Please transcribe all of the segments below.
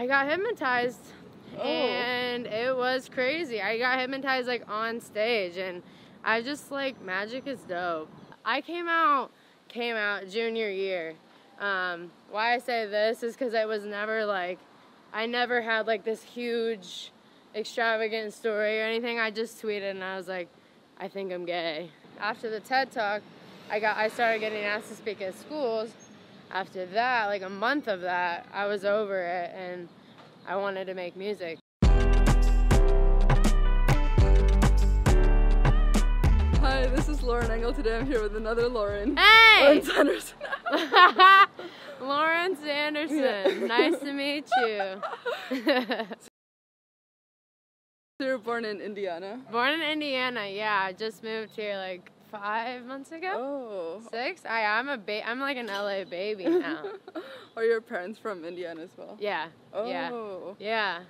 I got hypnotized. Oh. And it was crazy. I got hypnotized like on stage, and I just like, magic is dope. I came out junior year. Why I say this is because I was never like, I never had like this huge extravagant story or anything. I just tweeted and I was like, I think I'm gay. After the TED Talk, I started getting asked to speak at schools. After that, like a month of that, I was over it and I wanted to make music. Hi, this is Lauren Engel. Today I'm here with another Lauren. Hey! Lauren Sanderson. Lauren Sanderson. Yeah. Nice to meet you. So you were born in Indiana? Born in Indiana, yeah. I just moved here like 5 months ago. Oh. 6? I'm like an LA baby now. Are your parents from Indiana as well? Yeah. Oh. Yeah.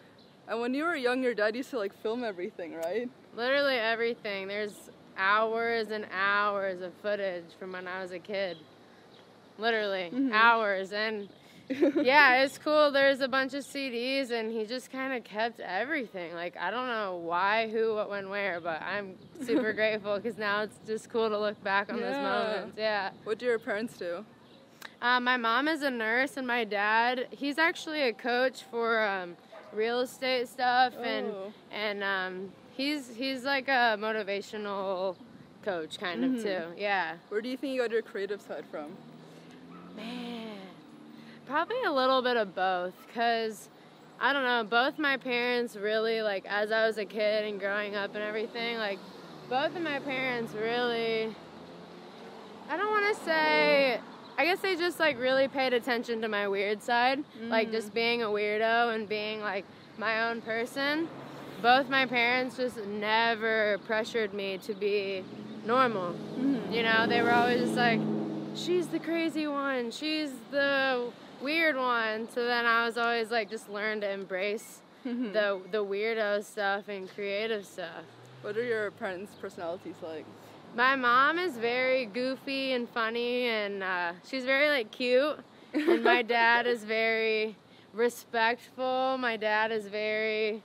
And when you were young, your dad used to like film everything, right? Literally everything. There's hours and hours of footage from when I was a kid. Literally. Mm-hmm. Hours. And yeah, it's cool. There's a bunch of CDs and he just kind of kept everything. Like, I don't know why, who, what, when, where, but I'm super grateful because now it's just cool to look back on those moments. Yeah. What do your parents do? My mom is a nurse and my dad, he's actually a coach for real estate stuff. Oh. and he's like a motivational coach kind of too. Yeah. Where do you think you got your creative side from? Man, probably a little bit of both, because I don't know, both my parents really, like, as I was a kid and growing up and everything, like, both of my parents really, I don't want to say, I guess they just like really paid attention to my weird side, like just being a weirdo and being like my own person. Both my parents just never pressured me to be normal. You know, they were always just like, she's the crazy one, she's the weird one. So then I was always like, just learn to embrace the weirdo stuff and creative stuff. What are your parents' personalities like? My mom is very goofy and funny, and she's very, like, cute. And my dad is very respectful. My dad is very,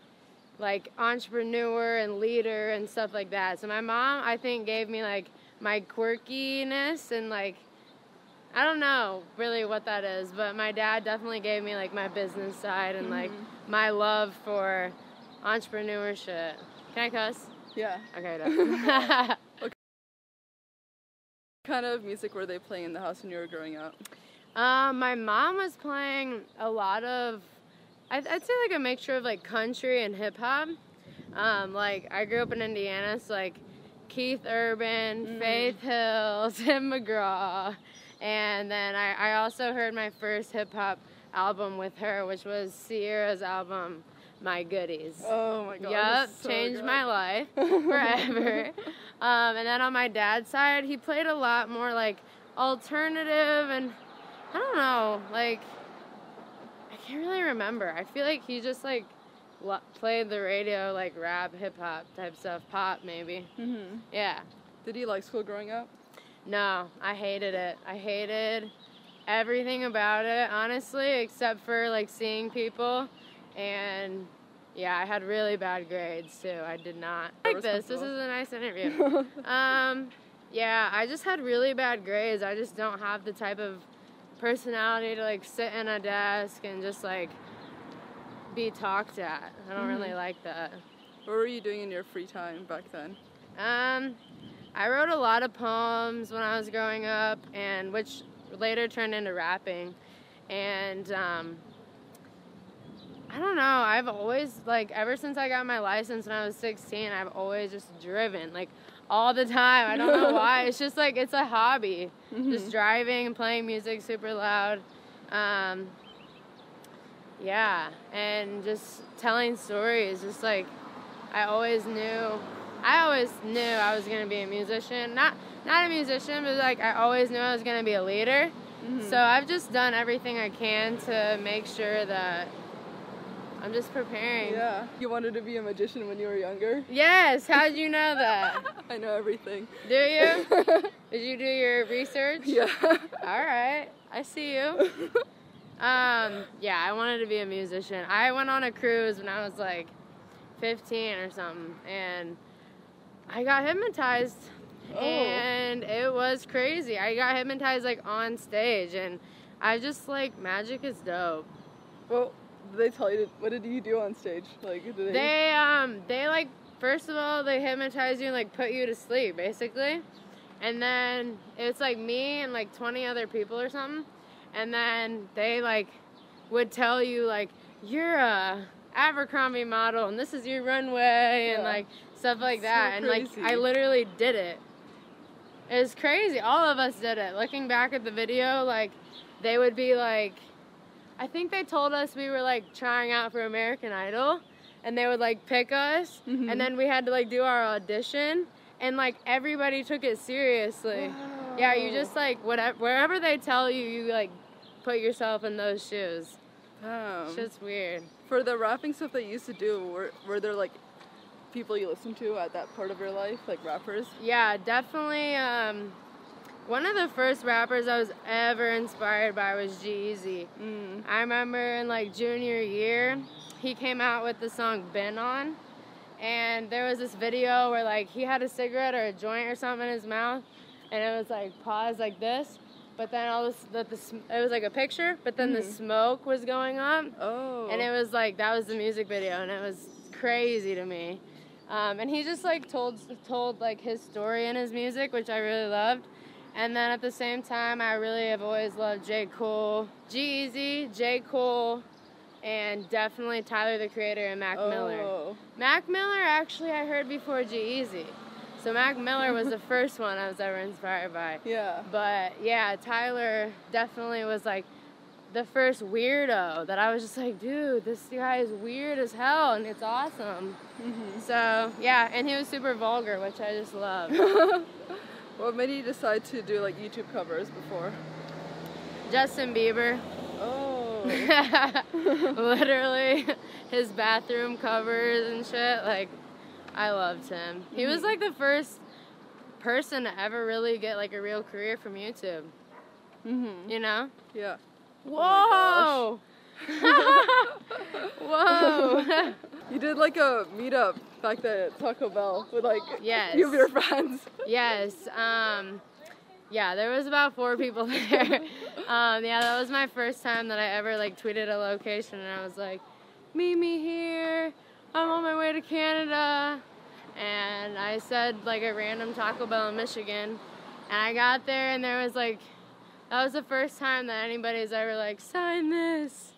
like, entrepreneur and leader and stuff like that. So my mom, I think, gave me, like, my quirkiness and, like, I don't know really what that is. But my dad definitely gave me, like, my business side and, like, my love for entrepreneurship. Can I cuss? Yeah. Okay, no. What kind of music were they playing in the house when you were growing up? My mom was playing a lot of, I'd say like a mixture of like country and hip hop. Like I grew up in Indiana, so like Keith Urban, Faith Hill, Tim McGraw, and then I also heard my first hip hop album with her, which was Sierra's album, My Goodies. Oh my God. Yep, so changed my life forever. And then on my dad's side, he played a lot more like alternative and I don't know, like I can't really remember. I feel like he just like played the radio, like rap, hip hop type stuff, pop maybe. Yeah. Did you like school growing up? No, I hated it. I hated everything about it, honestly, except for like seeing people. And yeah, I had really bad grades too. I did not like this. This is a nice interview. Yeah, I just had really bad grades. I just don't have the type of personality to like sit in a desk and just like be talked at. I don't really like that. What were you doing in your free time back then? I wrote a lot of poems when I was growing up, and which later turned into rapping. And I don't know, I've always, like, ever since I got my license when I was 16, I've always just driven, like, all the time. I don't know why. It's just, like, it's a hobby. Just driving and playing music super loud. Yeah, and just telling stories. Just, like, I always knew I was going to be a musician. Not a musician, but, like, I always knew I was going to be a leader. So I've just done everything I can to make sure that I'm just preparing. Yeah. You wanted to be a magician when you were younger? Yes. How did you know that? I know everything. Do you? Did you do your research? Yeah. All right. I see you. Yeah, I wanted to be a musician. I went on a cruise when I was like 15 or something, and I got hypnotized. Oh. And it was crazy. I got hypnotized like on stage, and I just like, magic is dope. Well, did they tell you, what did you do on stage? Like, did they like, first of all, they hypnotize you and like put you to sleep basically, and then it's like me and like 20 other people or something, and then they like would tell you like, you're a Abercrombie model and this is your runway. Yeah. And like stuff like that. So and like I literally did it. It was crazy. All of us did it. Looking back at the video, like they would be like, I think they told us we were like trying out for American Idol, and they would like pick us. Mm-hmm. And then we had to like do our audition, and like everybody took it seriously. Wow. Yeah, you just like whatever, wherever they tell you, you like put yourself in those shoes. Shit's weird. For the rapping stuff they used to do, were there like people you listened to at that part of your life, like rappers? Yeah, definitely. One of the first rappers I was ever inspired by was G-Eazy. Mm. I remember in like junior year, he came out with the song "Been On," and there was this video where like he had a cigarette or a joint or something in his mouth, and it was like paused like this. But then all this, it was like a picture, but then the smoke was going up. Oh. And it was like, that was the music video, and it was crazy to me. And he just like told like his story in his music, which I really loved. And then at the same time, I really have always loved Jay Cole, G-Eazy, Jay Cole, and definitely Tyler the Creator and Mac Miller. Mac Miller, actually, I heard before G-Eazy. So Mac Miller was the first one I was ever inspired by. Yeah. But yeah, Tyler definitely was like the first weirdo that I was just like, dude, this guy is weird as hell, and it's awesome. Mm-hmm. So yeah, and he was super vulgar, which I just love. What made you decide to do like YouTube covers before? Justin Bieber. Oh. Literally, his bathroom covers and shit, like. I loved him. He was like the first person to ever really get like a real career from YouTube. Mm-hmm. You know? Yeah. Whoa! Oh Whoa! You did like a meetup back then at Taco Bell with like a few of your friends. Yes. Yeah, there was about 4 people there. Yeah, that was my first time that I ever like tweeted a location, and I was like, meet me here. I'm on my way to Canada, and I said like a random Taco Bell in Michigan, and I got there, and there was like, that was the first time that anybody's ever like, sign this.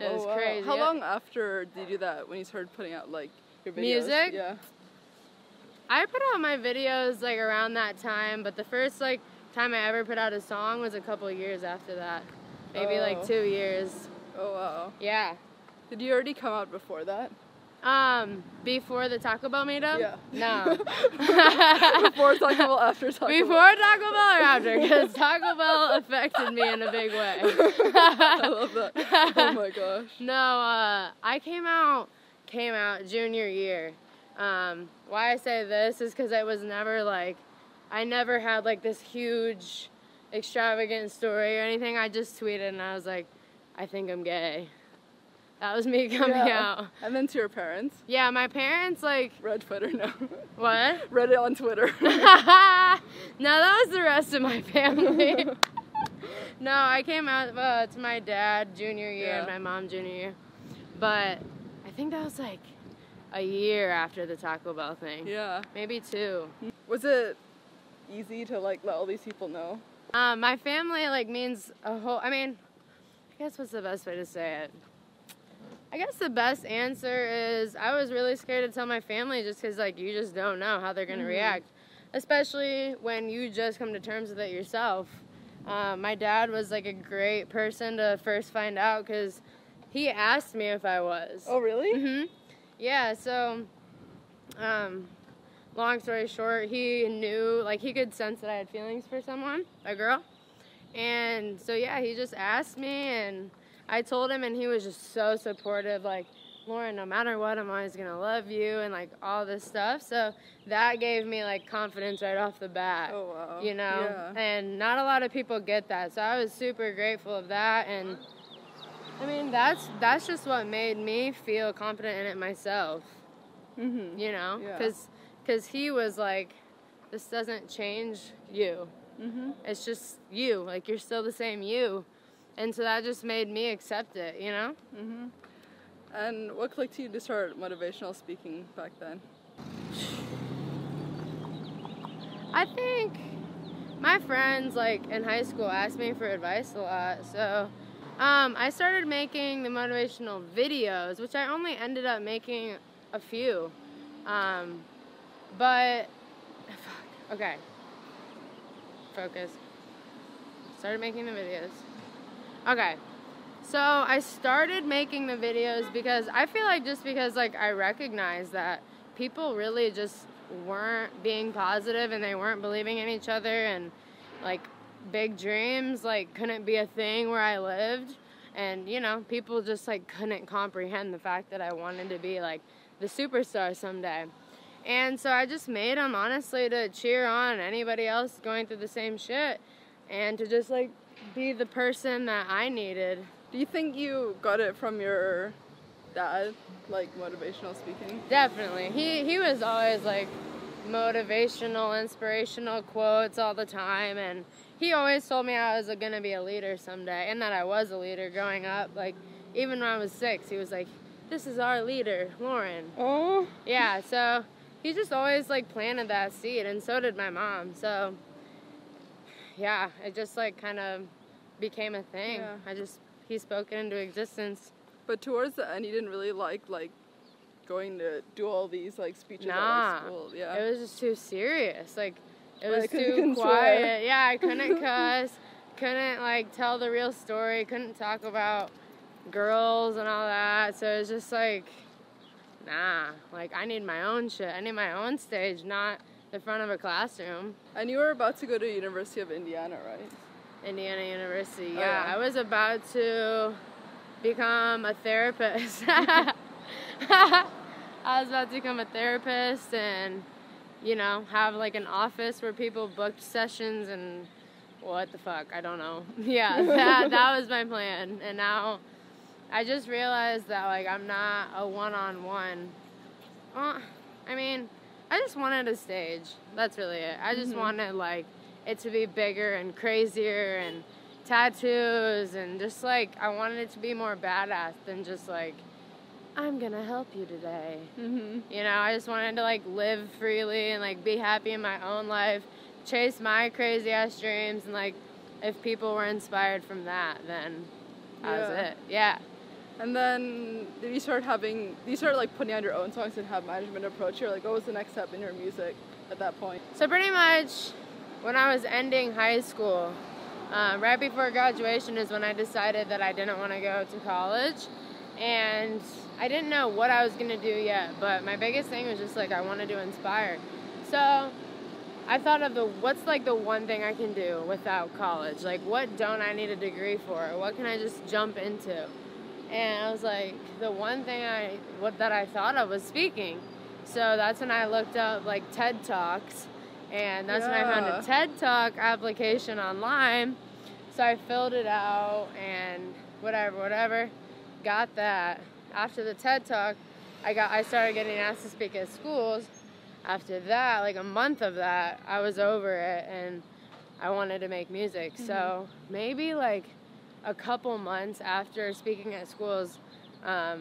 It was crazy. How long after did you do that, when you started putting out like your videos? Music? Yeah. I put out my videos like around that time, but the first like time I ever put out a song was a couple of years after that. Maybe like 2 years. Oh wow. Yeah. Did you already come out before that? Before the Taco Bell meetup? Yeah. No. Before Taco Bell, after Taco Bell? Before Taco Bell or after? Because Taco Bell affected me in a big way. I love that. Oh my gosh. No, I came out junior year. Why I say this is because I was never like, I never had like this huge extravagant story or anything. I just tweeted and I was like, I think I'm gay. That was me coming out. And then to your parents? Yeah, my parents, like... Read Twitter, no. What? Read it on Twitter. No, that was the rest of my family. No, I came out to my dad junior year and my mom junior year. But I think that was, like, a year after the Taco Bell thing. Yeah. Maybe 2. Was it easy to, like, let all these people know? My family, like, means a whole... I mean, I guess what's the best way to say it? I guess the best answer is I was really scared to tell my family just because, like, you just don't know how they're going to react, especially when you just come to terms with it yourself. My dad was, like, a great person to first find out because he asked me if I was. Oh, really? Mm-hmm. Yeah, so long story short, he knew, like, he could sense that I had feelings for someone, a girl. And so, yeah, he just asked me, and... I told him, and he was just so supportive, like, Lauren, no matter what, I'm always going to love you, and, like, all this stuff. So that gave me, like, confidence right off the bat. Oh, wow. You know? Yeah. And not a lot of people get that. So I was super grateful of that, and I mean, that's just what made me feel confident in it myself. Mm-hmm. You know? Because he was like, this doesn't change you. Mm-hmm. It's just you. Like, you're still the same you. And so that just made me accept it, you know? Mm-hmm. And what clicked you to start motivational speaking back then? I think my friends, like, in high school asked me for advice a lot. So I started making the motivational videos, which I only ended up making a few. But, fuck, okay. Focus. Started making the videos. Okay. So I started making the videos because I feel like just because, like, I recognized that people really just weren't being positive and they weren't believing in each other, and, like, big dreams, like, couldn't be a thing where I lived. And, you know, people just, like, couldn't comprehend the fact that I wanted to be, like, the superstar someday. And so I just made them, honestly, to cheer on anybody else going through the same shit and to just, like, be the person that I needed. Do you think you got it from your dad, like, motivational speaking? Definitely. He was always, like, motivational, inspirational quotes all the time, and he always told me I was going to be a leader someday, and that I was a leader growing up. Like, even when I was 6, he was like, this is our leader, Lauren. Oh. Yeah, so he just always, like, planted that seed, and so did my mom. So, yeah, it just, like, kind of became a thing. Yeah. He spoke it into existence. But towards the end, you didn't really like, going to do all these, like, speeches at school. Yeah. It was just too serious. Like, it was too quiet. Swear. Yeah, I couldn't cuss. Couldn't, like, tell the real story. Couldn't talk about girls and all that. So it was just, like, nah. Like, I need my own shit. I need my own stage, not the front of a classroom. And you were about to go to University of Indiana, right? Indiana University, yeah. Oh, yeah. I was about to become a therapist. I was about to become a therapist and, you know, have, like, an office where people booked sessions and what the fuck, I don't know. Yeah, that was my plan. And now I just realized that, like, I'm not a one-on-one. I mean, I just wanted a stage. That's really it. I just wanted, like, it to be bigger and crazier and tattoos and just, like, I wanted it to be more badass than just, like, I'm gonna help you today. Mm-hmm. You know, I just wanted to, like, live freely and, like, be happy in my own life, chase my crazy-ass dreams, and, like, if people were inspired from that, then that was it. Yeah. And then did you start having, like, putting out your own songs and have management approach you? Like, what was the next step in your music at that point? So pretty much when I was ending high school, right before graduation is when I decided that I didn't want to go to college. And I didn't know what I was going to do yet, but my biggest thing was just, like, I wanted to inspire. So I thought of what's, like, the one thing I can do without college? Like, what don't I need a degree for? What can I just jump into? And I was like, the one thing that I thought of was speaking. So that's when I looked up, like, TED Talks. And that's when I found a TED Talk application online. So I filled it out and whatever. Got that. After the TED Talk, I started getting asked to speak at schools. After that, like, a month of that, I was over it and I wanted to make music. Mm-hmm. So maybe, like, a couple months after speaking at schools, I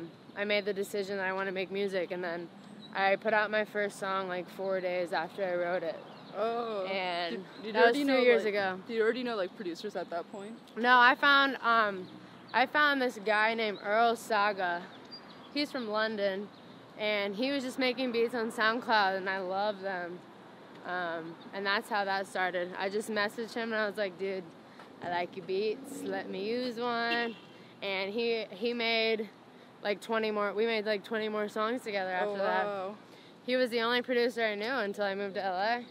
made the decision that I want to make music. And then I put out my first song, like, 4 days after I wrote it. Oh. And did that was two years ago. Did you already know, like, producers at that point? No, I found this guy named Earl Saga. He's from London, and he was just making beats on SoundCloud, and I love them. And that's how that started. I just messaged him, and I was like, dude, I like your beats. Let me use one. And he made, like, 20 more. We made, like, 20 more songs together after that. He was the only producer I knew until I moved to L.A.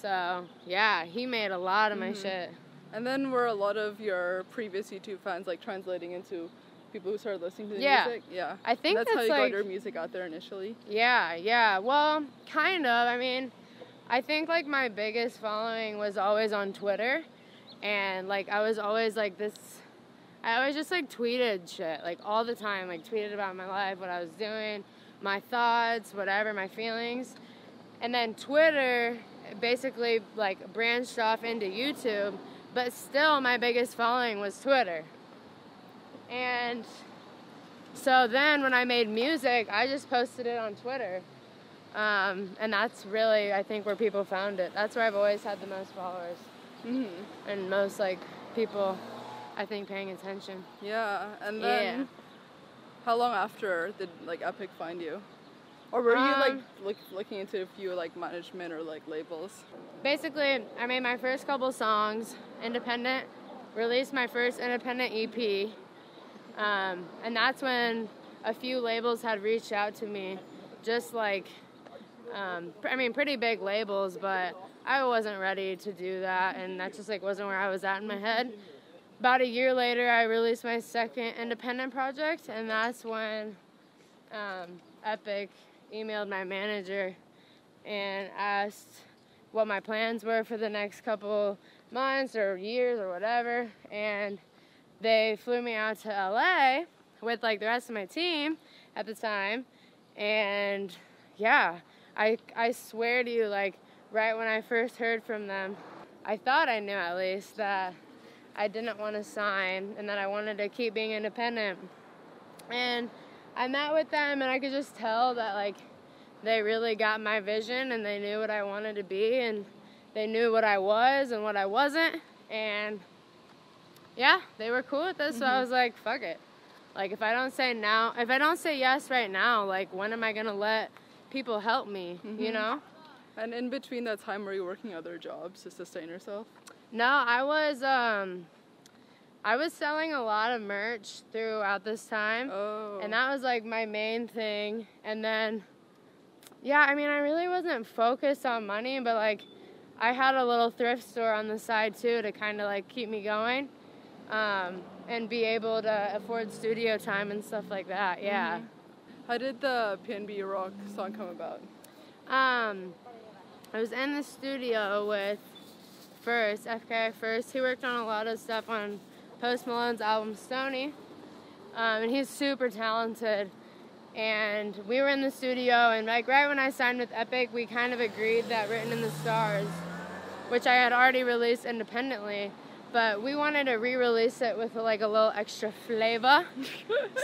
So, yeah, he made a lot of my shit. And then were a lot of your previous YouTube fans, like, translating into people who started listening to the music? Yeah. I think that's how you, like, got your music out there initially? Yeah. Well, kind of. I mean, I think, like, my biggest following was always on Twitter. And, like, I was always, like, this I always just, like, tweeted shit, like, all the time. Like, tweeted about my life, what I was doing, my thoughts, whatever, my feelings. And then Twitter basically, like, branched off into YouTube, but still my biggest following was Twitter. And so then when I made music, I just posted it on Twitter. And that's really, I think, where people found it. That's where I've always had the most followers. Mm-hmm. And most, like, people, I think, paying attention. Yeah. And then how long after did, like, Epic find you? Or were you, like, looking into a few, like, management or, like, labels? Basically, I made my first couple songs independent, released my first independent EP. And that's when a few labels had reached out to me, just like, I mean, pretty big labels, but I wasn't ready to do that, and that just, like, wasn't where I was at in my head. About a year later, I released my second independent project, and that's when Epic emailed my manager and asked what my plans were for the next couple months or years or whatever, and they flew me out to LA with, like, the rest of my team at the time. And yeah, I swear to you, like, right when I first heard from them, I thought I knew at least that I didn't want to sign and that I wanted to keep being independent. And I met with them, and I could just tell that, like, they really got my vision, and they knew what I wanted to be, and they knew what I was and what I wasn't. And yeah, they were cool with this, so I was like, fuck it. Like, if I don't say now, if I don't say yes right now, like, when am I going to let people help me, you know? And in between that time, were you working other jobs to sustain yourself? No, I was selling a lot of merch throughout this time. Oh. And that was, like, my main thing. And then, yeah, I mean, I really wasn't focused on money, but, like, I had a little thrift store on the side, too, to kind of, like, keep me going. And be able to afford studio time and stuff like that, yeah. How did the PnB Rock song come about? I was in the studio with First, FKi First. He worked on a lot of stuff on Post Malone's album Stoney, and he's super talented. And we were in the studio, and, like, right when I signed with Epic, we kind of agreed that Written in the Stars, which I had already released independently, but we wanted to re-release it with, like, a little extra flavor.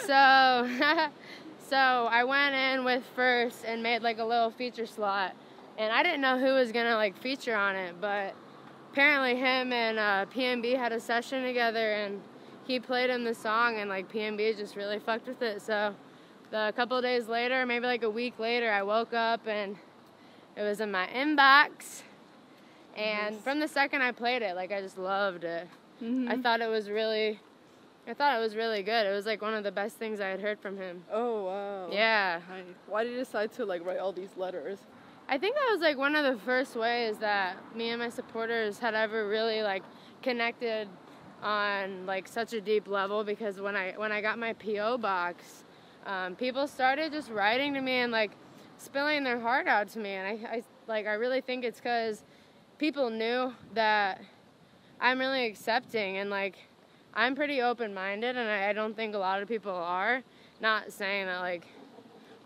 So I went in with First and made, like, a little feature slot. And I didn't know who was going to, like, feature on it, but apparently him and PnB had a session together, and he played him the song, and, like, PnB just really fucked with it. So a couple of days later, maybe, like, a week later, I woke up, and it was in my inbox. And from the second I played it, like, I just loved it. I thought it was really good. It was, like, one of the best things I had heard from him. Oh, wow. Yeah. Nice. Why did you decide to, like, write all these letters? I think that was, like, one of the first ways that me and my supporters had ever really, like, connected on, like, such a deep level, because when I got my P.O. box, people started just writing to me and, like, spilling their heart out to me. And I really think it's because people knew that I'm really accepting, and, like, I'm pretty open-minded, and I don't think a lot of people are. Not saying that, like,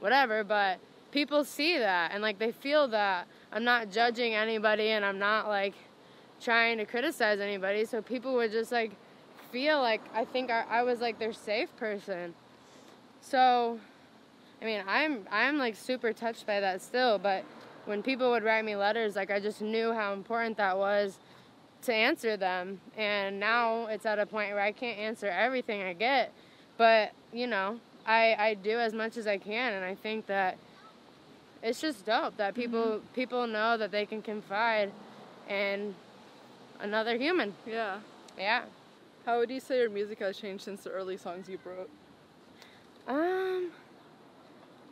whatever, but people see that, and, like, they feel that I'm not judging anybody, and I'm not, like, trying to criticize anybody. So people would just, like, feel like I think I was, like, their safe person. So, I mean, I'm like, super touched by that still, but when people would write me letters, like, I just knew how important that was to answer them. And now it's at a point where I can't answer everything I get, but, you know, I do as much as I can, and I think that it's just dope that people know that they can confide in another human. Yeah. Yeah. How would you say your music has changed since the early songs you wrote?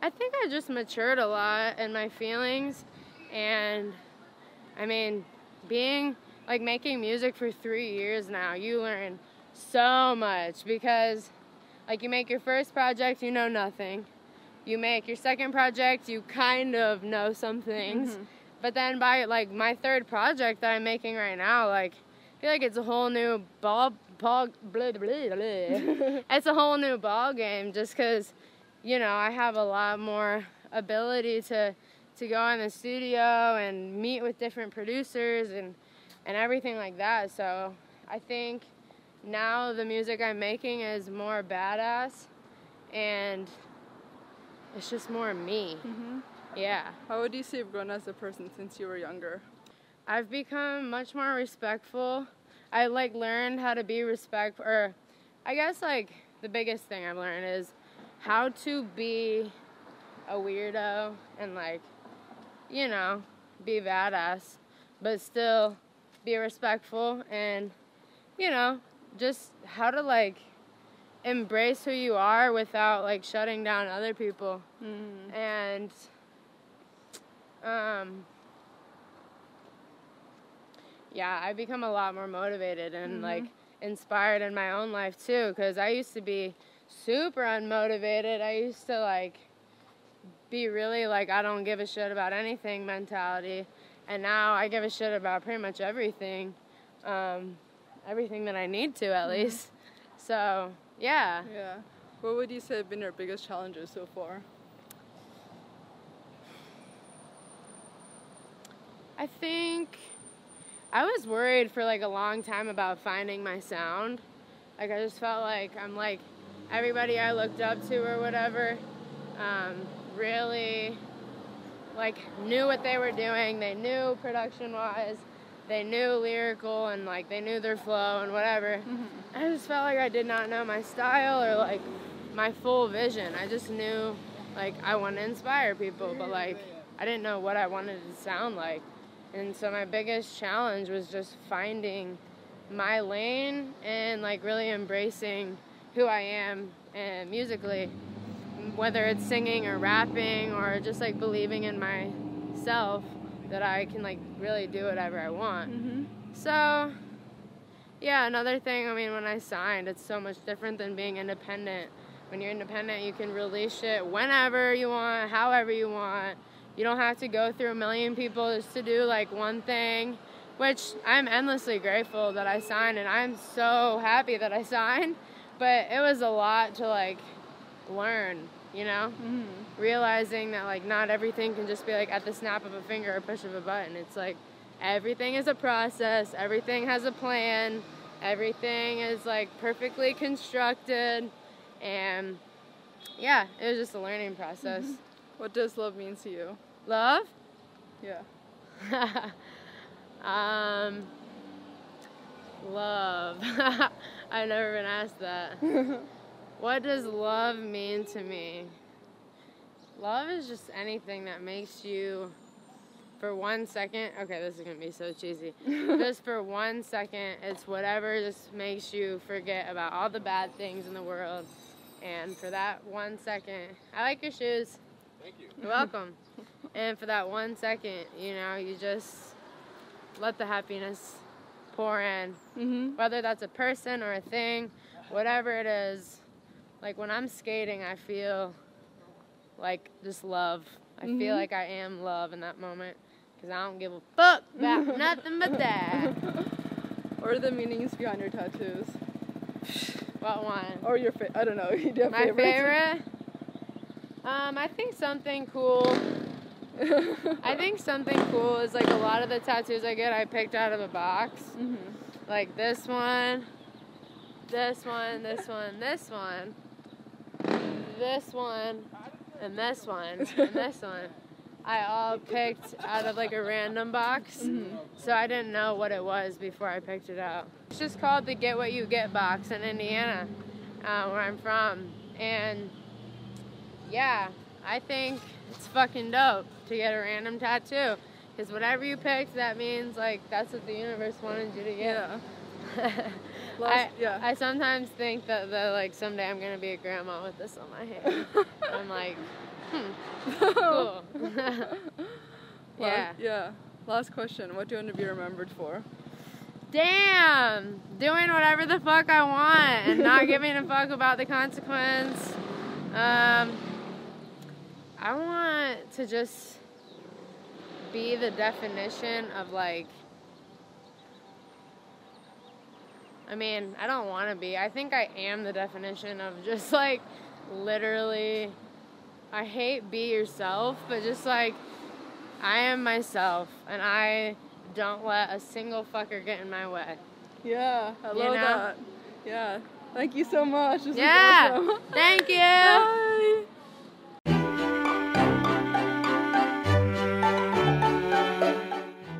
I think I just matured a lot in my feelings, and, I mean, being, like, making music for 3 years now, you learn so much, because, like, you make your first project, you know nothing. You make your second project, you kind of know some things, but then by, like, my third project that I'm making right now, like, I feel like it's a whole new ball it's a whole new ball game, just because, you know, I have a lot more ability to go in the studio and meet with different producers and everything like that. So I think now the music I'm making is more badass, and it's just more me. Mm-hmm. Yeah. How would you say you've grown as a person since you were younger? I've become much more respectful. I learned how to be respectful, or I guess the biggest thing I've learned is how to be a weirdo and you know, be badass, but still be respectful, and you know, just how to embrace who you are without shutting down other people. Mm-hmm. And yeah, I've become a lot more motivated and mm-hmm. Inspired in my own life too, because I used to be super unmotivated. I used to be really I don't give a shit about anything mentality, and now I give a shit about pretty much everything, everything that I need to, at mm-hmm. least. So yeah. Yeah. What would you say have been your biggest challenges so far? I think I was worried for a long time about finding my sound. I just felt I'm everybody I looked up to or whatever really knew what they were doing. They knew production-wise, they knew lyrical, and they knew their flow and whatever. Mm-hmm. I just felt I did not know my style or my full vision. I just knew I want to inspire people, but I didn't know what I wanted it to sound like. And so my biggest challenge was just finding my lane and really embracing who I am and musically, whether it's singing or rapping or just believing in myself that I can really do whatever I want. Mm-hmm. So yeah, another thing, I mean, when I signed, it's so much different than being independent. When you're independent, you can release shit whenever you want, however you want. You don't have to go through a million people just to do one thing, which I'm endlessly grateful that I signed, and I'm so happy that I signed, but it was a lot to learn, you know? Mm-hmm. Realizing that not everything can just be at the snap of a finger or push of a button. It's everything is a process, everything has a plan, everything is perfectly constructed, and yeah, it was just a learning process. Mm-hmm. What does love mean to you? Love? Yeah. Love. I've never been asked that. What does love mean to me? Love is just anything that makes you, for 1 second, okay, this is going to be so cheesy. Just for 1 second, it's whatever just makes you forget about all the bad things in the world. And for that 1 second, I like your shoes. Thank you. You're welcome. And for that 1 second, you know, you just let the happiness pour in. Mm-hmm. Whether that's a person or a thing, whatever it is. When I'm skating, I feel just love. I mm-hmm. feel I am love in that moment, because I don't give a fuck about nothing but that. Or the meanings behind your tattoos. What one? Or your favorite. I don't know. Do you have my favorite? I think something cool. I think something cool is a lot of the tattoos I get I picked out of a box. Mm-hmm. This one, this one, this one, this one, this one, and this one, and this one. I all picked out of a random box. Mm-hmm. So I didn't know what it was before I picked it out. It's just called the Get What You Get box in Indiana, where I'm from. And yeah, I think it's fucking dope to get a random tattoo, because whatever you picked, that means that's what the universe wanted you to get. Yeah. I sometimes think that someday I'm gonna be a grandma with this on my hand. I'm cool. Yeah. Yeah. Last question. What do you want to be remembered for? Damn, doing whatever the fuck I want and not giving a fuck about the consequence. I want to just be the definition of I mean, I don't want to be. I think I am the definition of just, like, literally, I hate be yourself, but just, like, I am myself, and I don't let a single fucker get in my way. Yeah, I love that. Yeah. Thank you so much. This was awesome. Thank you. Bye.